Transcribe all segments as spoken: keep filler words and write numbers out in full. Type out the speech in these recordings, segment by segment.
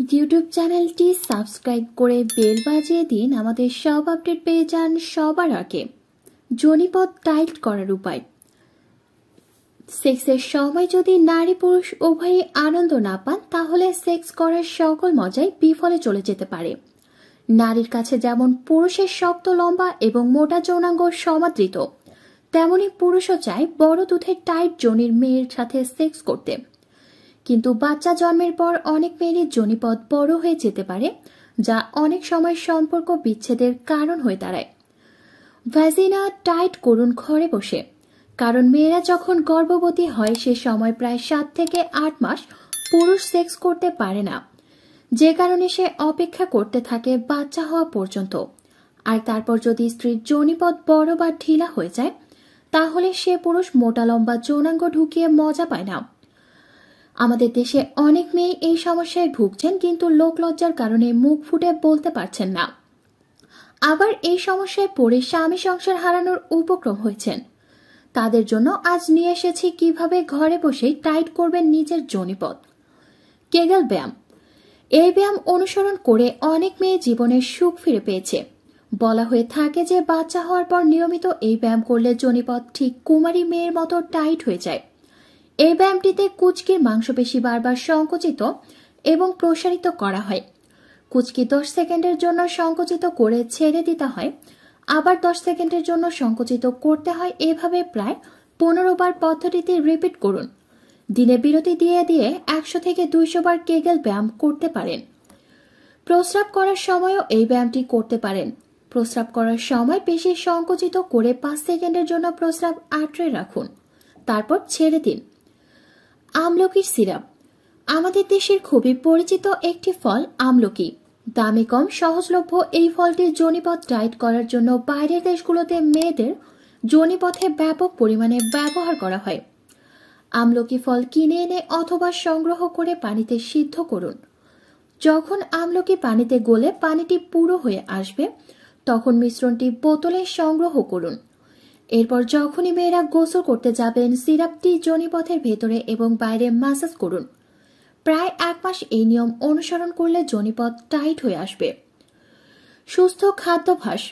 YouTube चैनलटी subscribe करे bell बाजिए दिन आमादेर सब आपडेट पेये जान सबार आगे। जोनिपद टाइट करार उपाय सेक्सेर समय यदि नारी पुरुष उभयई आनंद ना पान ताहले सेक्स करार सकल मजाई विफले चले जेते पारे। नारीर काछे जेमन पुरुषेर शक्त लम्बा एवं मोटा जौनांग समादृत तेमनि पुरुषो चाय बड़ दूधेर टाइट जोनिर मेयेर साथे सेक्स करते, किन्तु बाच्चा जन्मेर पर अनेक मेयेर जोनिपद बड़ हये जेते पारे जा अनेक समय सम्पर्क विच्छेदेर कारण हये दाड़ाय। भ्याजिना टाइट करुन घरे बसे, कारण मेयेरा जखन गर्भवती हय से समय प्राय सात थेके आठ मास पुरुष सेक्स करते पारे ना, जे कारणे से अपेक्षा करते थाके बाच्चा हवा पर्यन्त। आर तारपर यदि स्त्रीर जोनिपद बड़ बा ढिला हये जाय ताहले से पुरुष मोटा लम्बा जौनांग ढुकिये मजा पाय ना। आमादेर देशे अनेक मेये एई समस्याय भुगछेन, किन्तु लोकलज्जार कारणे मुख फुटे बोलते पारछेन ना। आबार एई समस्याय पड़े स्वामी संसार हारानोर उपक्रम हयेछेन। तादेर जोन्नो आज निये एसेछि किभाबे घरे बसेई टाइट करबेन निजेर जोनिपद। केगल ब्यायाम एई ब्यायाम अनुसरण करे अनेक मेये जीवने सुख फिरे पेयेछे। बला हये थाके जे बाच्चा हওয়ার पर नियमित एई ब्यायाम करले जोनिपद ठीक कुमारी मेयेर मतो टाइट हये जाय। এই ব্যায়ামটিতে কুচকির মাংসপেশি বারবার সংকুচিত এবং প্রসারিত করা হয়। কুচকি দশ সেকেন্ডের জন্য সংকুচিত করে ছেড়ে দিতে হয়, আবার দশ সেকেন্ডের জন্য সংকুচিত করতে হয়। এভাবে প্রায় পনেরো বার পদ্ধতিটি রিপিট করুন। দিনে বিরতি দিয়ে দিয়ে একশো থেকে দুইশো বার কেগেল ব্যায়াম করতে পারেন। প্রস্রাব করার সময়ও এই ব্যায়ামটি করতে পারেন। প্রস্রাব করার সময় পেশি সংকুচিত করে পাঁচ সেকেন্ডের জন্য প্রস্রাব আটকে রাখুন, তারপর ছেড়ে দিন। আমলকির সিরাপ আমাদের দেশের খুবই পরিচিত একটি ফল আমলকি। দামে কম সহজলভ্য এই ফলটি যোনিপথ টাইট করার জন্য বাইরের দেশগুলোতে মেয়েদের যোনিপথে ব্যাপক পরিমাণে ব্যবহার করা হয়। আমলকি ফল কিনে এনে অথবা সংগ্রহ করে পানিতে সিদ্ধ করুন। যখন আমলকি পানিতে গলে পানিটি পুরো হয়ে আসবে তখন মিশ্রণটি বোতলে সংগ্রহ করুন। এরপর যখনই মেয়েরা গোসল করতে যাবেন সিরাপটি যোনিপথের ভেতরে এবং বাইরে ম্যাসাজ করুন। প্রায় এক মাস এই নিয়ম অনুসরণ করলে যোনিপথ টাইট হয়ে আসবে। সুস্থ খাদ্যাভ্যাস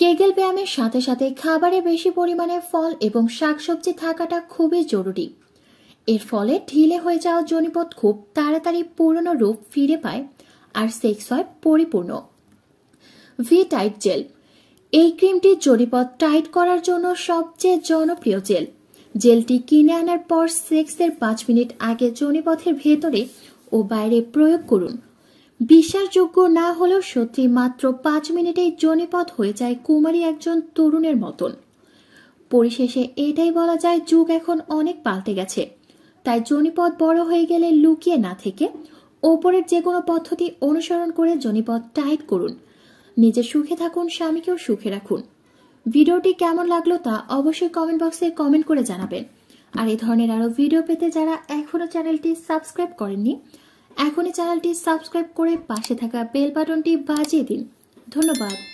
কেগেল ব্যায়ামের সাথে সাথে খাবারে বেশি পরিমাণে ফল এবং শাকসবজি থাকাটা খুবই জরুরি। এর ফলে ঢিলে হয়ে যাওয়া যোনিপথ খুব তাড়াতাড়ি পুরনো রূপ ফিরে পায় আর সেক্স হয় পরিপূর্ণ। ভি টাইট জেল এই ক্রিমটি জনিপথ টাইট করার জন্য সবচেয়ে জনপ্রিয় জেল। জেলটি কিনে আনার পর সেক্সের পাঁচ মিনিট আগে জনিপথের ভেতরে ও বাইরে প্রয়োগ করুন। বিশ্বাসযোগ্য না হলেও সত্যি মাত্র পাঁচ মিনিটেই জনিপথ হয়ে যায় কুমারী একজন তরুণের মতন। পরিশেষে এটাই বলা যায় যুগ এখন অনেক পাল্টে গেছে, তাই জনিপথ বড় হয়ে গেলে লুকিয়ে না থেকে ওপরের যে কোনো পদ্ধতি অনুসরণ করে জনিপথ টাইট করুন। নিজে সুখে থাকুন, স্বামীকেও সুখে রাখুন। ভিডিওটি কেমন লাগলো তা অবশ্যই কমেন্ট বক্সে কমেন্ট করে জানাবেন। আর এই ধরনের আরো ভিডিও পেতে যারা এখনো চ্যানেলটি সাবস্ক্রাইব করেননি এখনই চ্যানেলটি সাবস্ক্রাইব করে পাশে থাকা বেল বাটনটি বাজিয়ে দিন। ধন্যবাদ।